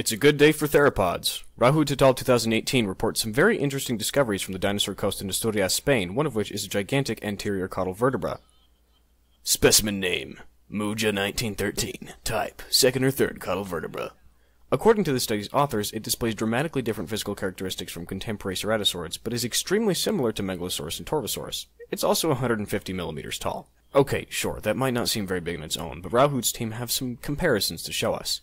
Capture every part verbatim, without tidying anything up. It's a good day for theropods. Rauhut et al. twenty eighteen reports some very interesting discoveries from the Dinosaur Coast in Asturias, Spain, one of which is a gigantic anterior caudal vertebra. Specimen name, Muja nineteen thirteen. Type, second or third caudal vertebra. According to the study's authors, it displays dramatically different physical characteristics from contemporary ceratosaurids, but is extremely similar to Megalosaurus and Torvosaurus. It's also one hundred fifty millimeters tall. Okay, sure, that might not seem very big on its own, but Rauhut's team have some comparisons to show us.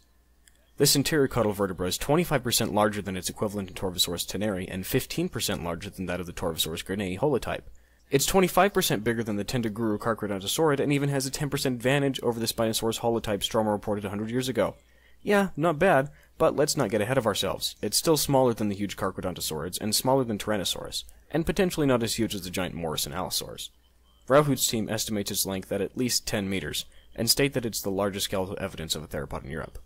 This anterior caudal vertebra is twenty-five percent larger than its equivalent in Torvosaurus tenneri and fifteen percent larger than that of the Torvosaurus grenaii holotype. It's twenty-five percent bigger than the Tendaguru carcharodontosaurid and even has a ten percent advantage over the Spinosaurus holotype Stromer reported one hundred years ago. Yeah, not bad, but let's not get ahead of ourselves. It's still smaller than the huge carcharodontosaurids and smaller than Tyrannosaurus, and potentially not as huge as the giant Morrison allosaurs. Rauhut's team estimates its length at at least ten meters and state that it's the largest skeletal evidence of a theropod in Europe.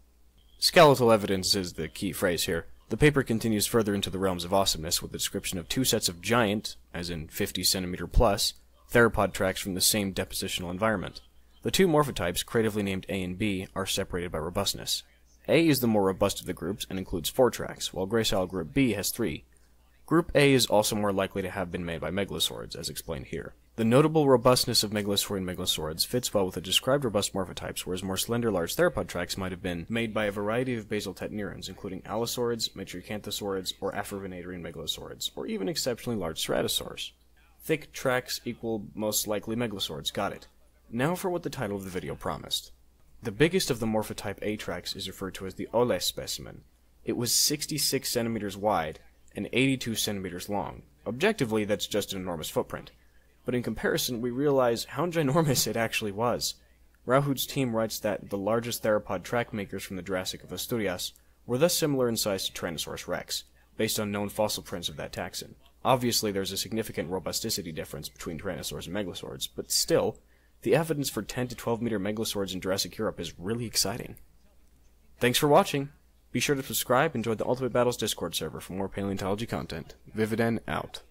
Skeletal evidence is the key phrase here. The paper continues further into the realms of awesomeness with a description of two sets of giant, as in fifty centimeter plus, theropod tracks from the same depositional environment. The two morphotypes, creatively named A and B, are separated by robustness. A is the more robust of the groups and includes four tracks, while gracile group B has three. Group A is also more likely to have been made by megalosaurids, as explained here. The notable robustness of megalosaurid megalosaurids fits well with the described robust morphotypes, whereas more slender large theropod tracks might have been made by a variety of basal tetanurans, including allosaurids, matricanthosaurids, or aphorvinatorean megalosaurids, or even exceptionally large ceratosaurs. Thick tracks equal most likely megalosaurids, got it. Now for what the title of the video promised. The biggest of the morphotype A tracks is referred to as the Oles specimen. It was sixty-six centimeters wide and eighty-two centimeters long. Objectively, that's just an enormous footprint. But in comparison, we realize how ginormous it actually was. Rauhut's team writes that the largest theropod track makers from the Jurassic of Asturias were thus similar in size to Tyrannosaurus rex, based on known fossil prints of that taxon. Obviously, there's a significant robusticity difference between Tyrannosaurs and megalosaurs, but still, the evidence for ten to twelve meter megalosaurs in Jurassic Europe is really exciting. Thanks for watching! Be sure to subscribe and join the Ultimate Battles Discord server for more paleontology content. Vividen out.